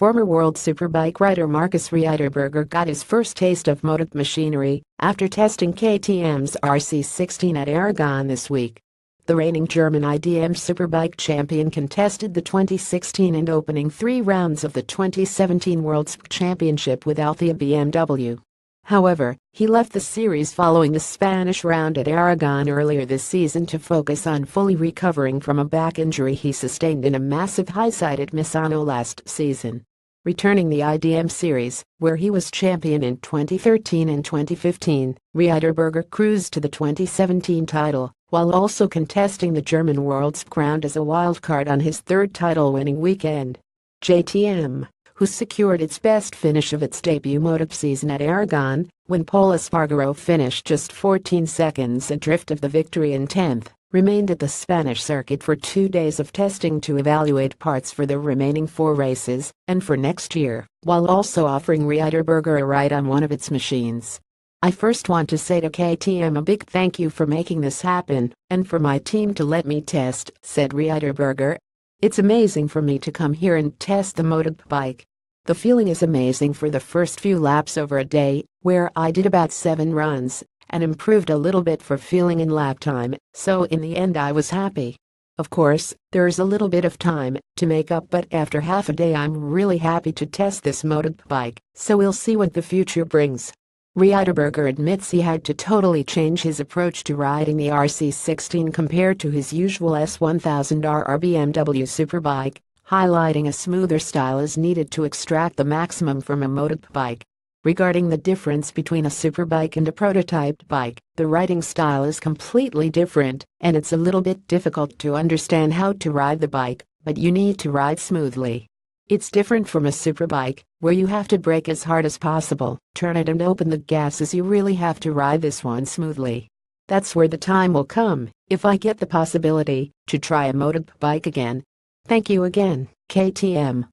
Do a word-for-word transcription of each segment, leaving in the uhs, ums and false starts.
former World Superbike rider Markus Reiterberger got his first taste of moto machinery after testing K T M's R C sixteen at Aragon this week. The reigning German I D M Superbike champion contested the twenty sixteen and opening three rounds of the twenty seventeen World Superbike Championship with Althea B M W. However, he left the series following the Spanish round at Aragon earlier this season to focus on fully recovering from a back injury he sustained in a massive high side at Misano last season. Returning the I D M series, where he was champion in twenty thirteen and twenty fifteen, Reiterberger cruised to the twenty seventeen title, while also contesting the German World Superbike round as a wildcard on his third title-winning weekend. J T M, who secured its best finish of its debut moto season at Aragon, when Pol Espargaro finished just fourteen seconds adrift of the victory in tenth, remained at the Spanish circuit for two days of testing to evaluate parts for the remaining four races and for next year, while also offering Reiterberger a ride on one of its machines. "I first want to say to K T M a big thank you for making this happen, and for my team to let me test," said Reiterberger. "It's amazing for me to come here and test the MotoGP. The feeling is amazing for the first few laps over a day, where I did about seven runs, and improved a little bit for feeling in lap time, so in the end I was happy. Of course, there's a little bit of time to make up, but after half a day I'm really happy to test this MotoGP, so we'll see what the future brings." Reiterberger admits he had to totally change his approach to riding the R C sixteen compared to his usual S one thousand R R B M W Superbike, highlighting a smoother style is needed to extract the maximum from a MotoGP. "Regarding the difference between a superbike and a prototyped bike, the riding style is completely different, and it's a little bit difficult to understand how to ride the bike, but you need to ride smoothly. It's different from a superbike, where you have to brake as hard as possible, turn it and open the gas as you really have to ride this one smoothly. That's where the time will come, if I get the possibility, to try a MotoGP again. Thank you again, K T M."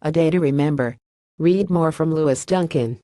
A day to remember. Read more from Lewis Duncan.